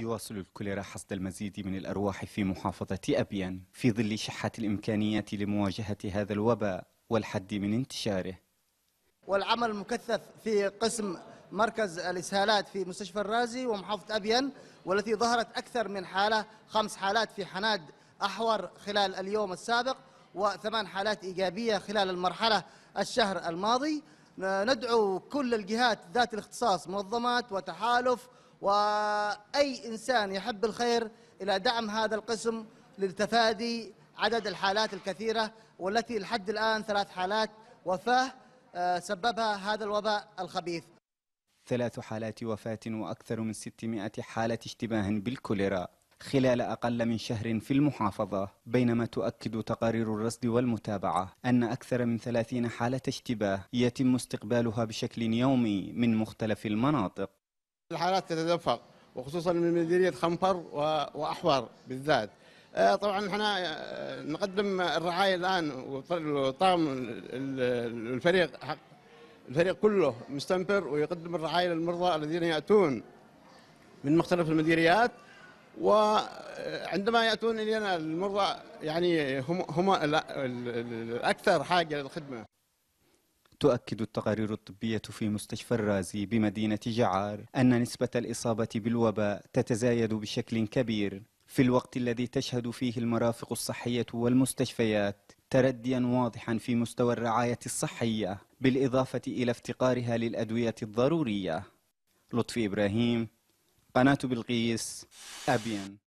يواصل الكوليرا حصد المزيد من الأرواح في محافظة أبيان في ظل شحات الإمكانيات لمواجهة هذا الوباء والحد من انتشاره. والعمل المكثف في قسم مركز الإسهالات في مستشفى الرازي ومحافظة أبيان، والتي ظهرت أكثر من حالة، 5 حالات في حناد أحور خلال اليوم السابق، و8 حالات إيجابية خلال المرحلة الشهر الماضي. ندعو كل الجهات ذات الاختصاص، منظمات وتحالف وأي إنسان يحب الخير، إلى دعم هذا القسم لتفادي عدد الحالات الكثيرة، والتي لحد الآن 3 حالات وفاة سببها هذا الوباء الخبيث. 3 حالات وفاة وأكثر من 600 حالة اشتباه بالكوليرا خلال أقل من شهر في المحافظة، بينما تؤكد تقارير الرصد والمتابعة أن أكثر من 30 حالة اشتباه يتم استقبالها بشكل يومي من مختلف المناطق. الحالات تتدفق، وخصوصا من مديرية خنفر وأحور بالذات. طبعا احنا نقدم الرعاية الآن، وطاقم الفريق كله مستنفر ويقدم الرعاية للمرضى الذين يأتون من مختلف المديريات. وعندما يأتون إلينا المرضى يعني هم الأكثر حاجة للخدمة. تؤكد التقارير الطبية في مستشفى الرازي بمدينة جعار أن نسبة الإصابة بالوباء تتزايد بشكل كبير في الوقت الذي تشهد فيه المرافق الصحية والمستشفيات ترديا واضحا في مستوى الرعاية الصحية، بالإضافة إلى افتقارها للأدوية الضرورية. لطفي إبراهيم، قناة بلقيس، أبيان.